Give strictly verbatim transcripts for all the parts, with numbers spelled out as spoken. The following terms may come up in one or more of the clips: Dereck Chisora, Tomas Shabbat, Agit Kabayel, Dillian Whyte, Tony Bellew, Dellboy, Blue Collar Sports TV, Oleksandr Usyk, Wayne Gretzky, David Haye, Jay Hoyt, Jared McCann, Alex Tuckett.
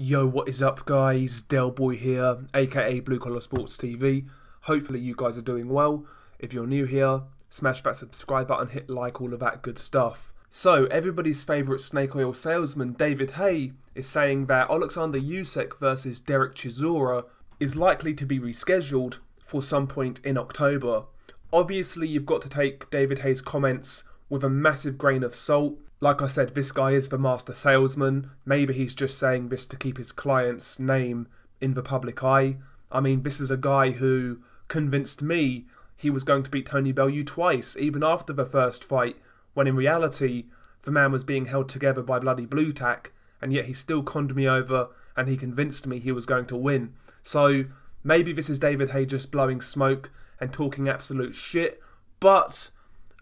Yo, what is up guys? Dellboy here, aka Blue Collar Sports T V. Hopefully you guys are doing well. If you're new here, smash that subscribe button, hit like, all of that good stuff. So, everybody's favourite snake oil salesman, David Haye, is saying that Oleksandr Usyk versus Dereck Chisora is likely to be rescheduled for some point in October. Obviously, you've got to take David Haye's comments with a massive grain of salt. Like I said, this guy is the master salesman. Maybe he's just saying this to keep his client's name in the public eye. I mean, this is a guy who convinced me he was going to beat Tony Bellew twice, even after the first fight, when in reality, the man was being held together by bloody blue tack, and yet he still conned me over, and he convinced me he was going to win. So, maybe this is David Haye just blowing smoke and talking absolute shit, but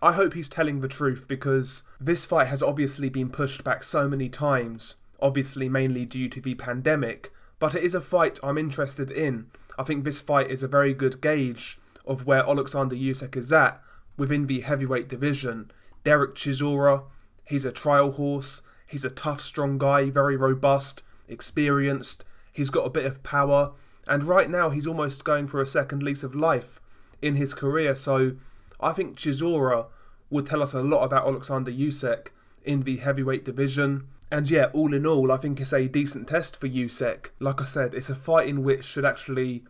I hope he's telling the truth, because this fight has obviously been pushed back so many times, obviously mainly due to the pandemic, but it is a fight I'm interested in. I think this fight is a very good gauge of where Oleksandr Usyk is at within the heavyweight division. Dereck Chisora, he's a trial horse, he's a tough, strong guy, very robust, experienced, he's got a bit of power, and right now he's almost going for a second lease of life in his career, so I think Chisora would tell us a lot about Oleksandr Usyk in the heavyweight division. And yeah, all in all, I think it's a decent test for Usyk. Like I said, it's a fight in which should actually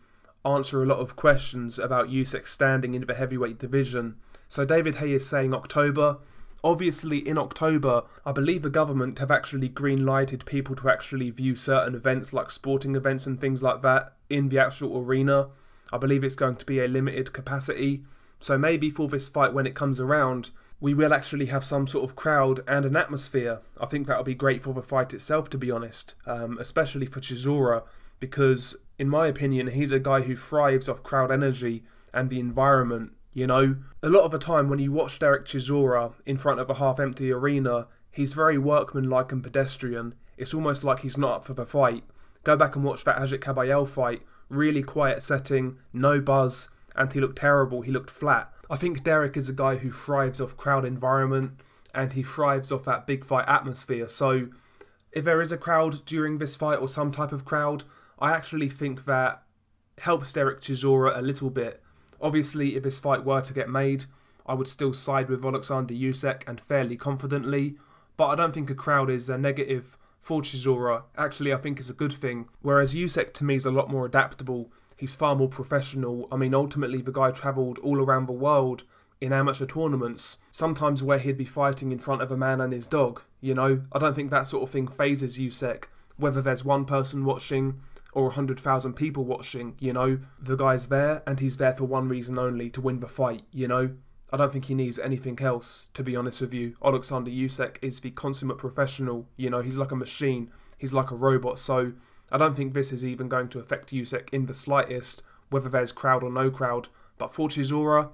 answer a lot of questions about Usyk's standing in the heavyweight division. So David Haye is saying October. Obviously, in October, I believe the government have actually green-lighted people to actually view certain events like sporting events and things like that in the actual arena. I believe it's going to be a limited capacity. So maybe for this fight, when it comes around, we will actually have some sort of crowd and an atmosphere. I think that'll be great for the fight itself, to be honest, um, especially for Chisora, because in my opinion, he's a guy who thrives off crowd energy and the environment, you know? A lot of the time when you watch Dereck Chisora in front of a half-empty arena, he's very workmanlike and pedestrian. It's almost like he's not up for the fight. Go back and watch that Agit Kabayel fight. Really quiet setting, no buzz, and he looked terrible, he looked flat. I think Dereck is a guy who thrives off crowd environment, and he thrives off that big fight atmosphere, so if there is a crowd during this fight, or some type of crowd, I actually think that helps Dereck Chisora a little bit. Obviously, if this fight were to get made, I would still side with Oleksandr Usyk, and fairly confidently, but I don't think a crowd is a negative for Chisora. Actually, I think it's a good thing, whereas Usyk to me is a lot more adaptable. He's far more professional. I mean, ultimately, the guy travelled all around the world in amateur tournaments, sometimes where he'd be fighting in front of a man and his dog, you know? I don't think that sort of thing phases Usyk, whether there's one person watching or one hundred thousand people watching, you know? The guy's there, and he's there for one reason only, to win the fight, you know? I don't think he needs anything else, to be honest with you. Oleksandr Usyk is the consummate professional, you know? He's like a machine. He's like a robot, so I don't think this is even going to affect Usyk in the slightest, whether there's crowd or no crowd. But for Chisora,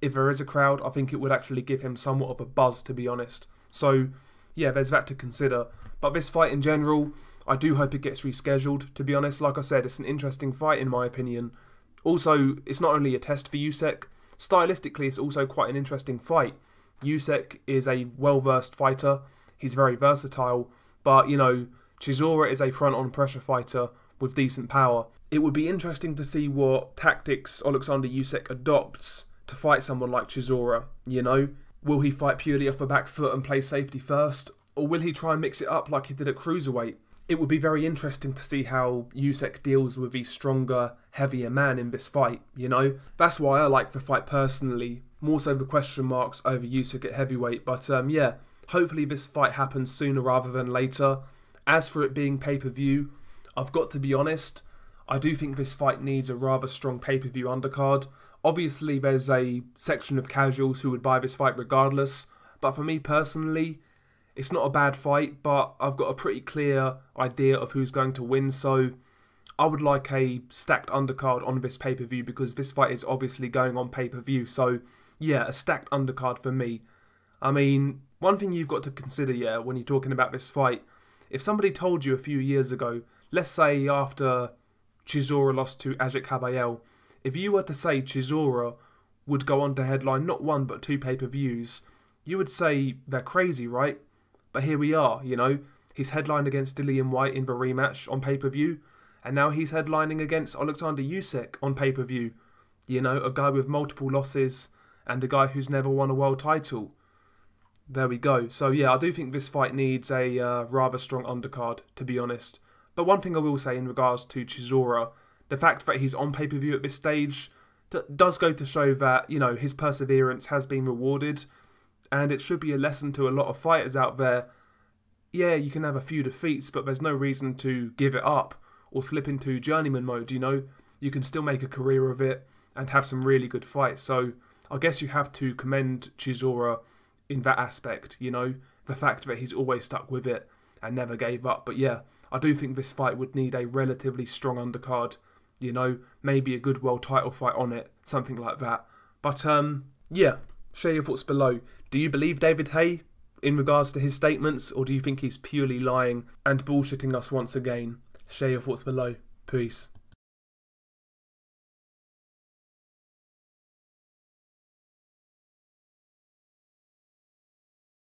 if there is a crowd, I think it would actually give him somewhat of a buzz, to be honest. So, yeah, there's that to consider. But this fight in general, I do hope it gets rescheduled, to be honest. Like I said, it's an interesting fight in my opinion. Also, it's not only a test for Usyk. Stylistically, it's also quite an interesting fight. Usyk is a well-versed fighter. He's very versatile. But, you know, Chisora is a front-on pressure fighter with decent power. It would be interesting to see what tactics Oleksandr Usyk adopts to fight someone like Chisora, you know? Will he fight purely off the back foot and play safety first? Or will he try and mix it up like he did at cruiserweight? It would be very interesting to see how Usyk deals with the stronger, heavier man in this fight, you know? That's why I like the fight personally, more so the question marks over Usyk at heavyweight. But um, yeah, hopefully this fight happens sooner rather than later. As for it being pay-per-view, I've got to be honest, I do think this fight needs a rather strong pay-per-view undercard. Obviously, there's a section of casuals who would buy this fight regardless, but for me personally, it's not a bad fight, but I've got a pretty clear idea of who's going to win, so I would like a stacked undercard on this pay-per-view, because this fight is obviously going on pay-per-view, so yeah, a stacked undercard for me. I mean, one thing you've got to consider, yeah, when you're talking about this fight, if somebody told you a few years ago, let's say after Chisora lost to Agit Kabayel, if you were to say Chisora would go on to headline not one but two pay-per-views, you would say they're crazy, right? But here we are, you know? He's headlined against Dillian Whyte in the rematch on pay-per-view, and now he's headlining against Oleksandr Usyk on pay-per-view. You know, a guy with multiple losses and a guy who's never won a world title. There we go. So yeah, I do think this fight needs a uh, rather strong undercard, to be honest. But one thing I will say in regards to Chisora, the fact that he's on pay-per-view at this stage does go to show that, you know, his perseverance has been rewarded, and it should be a lesson to a lot of fighters out there. Yeah, you can have a few defeats, but there's no reason to give it up or slip into journeyman mode, you know. You can still make a career of it and have some really good fights. So I guess you have to commend Chisora in that aspect, you know, the fact that he's always stuck with it and never gave up. But yeah, I do think this fight would need a relatively strong undercard, you know, maybe a good world title fight on it, something like that. But um, yeah, share your thoughts below. Do you believe David Haye in regards to his statements, or do you think he's purely lying and bullshitting us once again? Share your thoughts below. Peace.